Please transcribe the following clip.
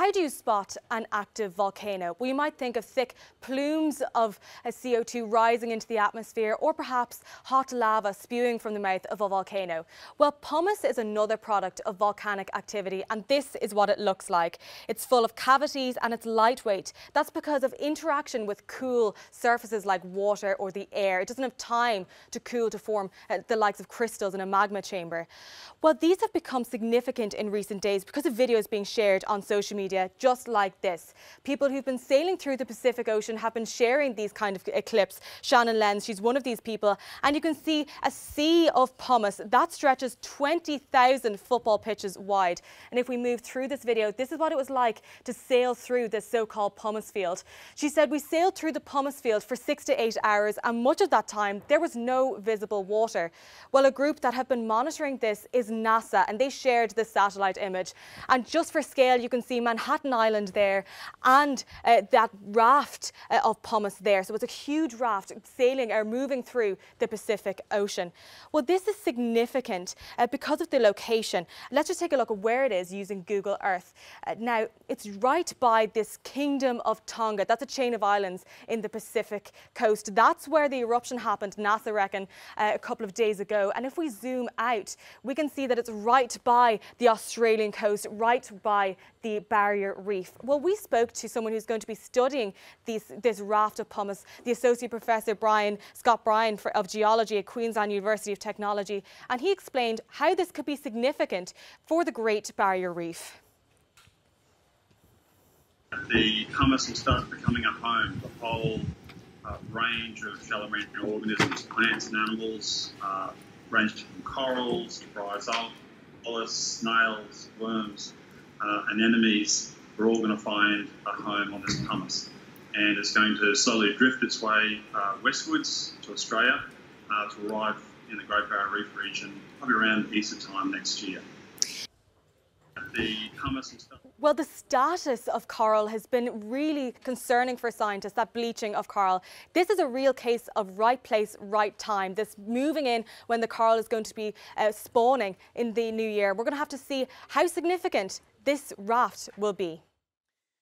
How do you spot an active volcano? Well, you might think of thick plumes of CO2 rising into the atmosphere, or perhaps hot lava spewing from the mouth of a volcano. Well, pumice is another product of volcanic activity, and this is what it looks like. It's full of cavities and it's lightweight. That's because of interaction with cool surfaces like water or the air. It doesn't have time to cool to form the likes of crystals in a magma chamber. Well, these have become significant in recent days because of videos being shared on social media just like this. People who've been sailing through the Pacific Ocean have been sharing these kind of clips. Shannon Lenz, she's one of these people, and you can see a sea of pumice that stretches 20,000 football pitches wide. And if we move through this video, this is what it was like to sail through this so-called pumice field. She said, "We sailed through the pumice field for 6 to 8 hours, and much of that time there was no visible water." Well, a group that have been monitoring this is NASA, and they shared this satellite image. And just for scale, you can see Manhattan Island there and that raft of pumice there. So it's a huge raft sailing or moving through the Pacific Ocean. Well, this is significant because of the location. Let's just take a look at where it is using Google Earth. Now, it's right by this Kingdom of Tonga. That's a chain of islands in the Pacific coast. That's where the eruption happened, NASA reckon, a couple of days ago. And if we zoom out, we can see that it's right by the Australian coast, right by the Barrier Reef. Well, we spoke to someone who's going to be studying this raft of pumice, the Associate Professor Scott Bryan of Geology at Queensland University of Technology, and he explained how this could be significant for the Great Barrier Reef. The pumice will start becoming a home. The whole range of shallow marine organisms, plants and animals, ranging from corals to bryozoa, snails, worms, anemones, we're all going to find a home on this pumice. And it's going to slowly drift its way westwards to Australia to arrive in the Great Barrier Reef region probably around Easter time next year. Well, the status of coral has been really concerning for scientists, that bleaching of coral. This is a real case of right place, right time. This moving in when the coral is going to be spawning in the new year. We're going to have to see how significant this raft will be.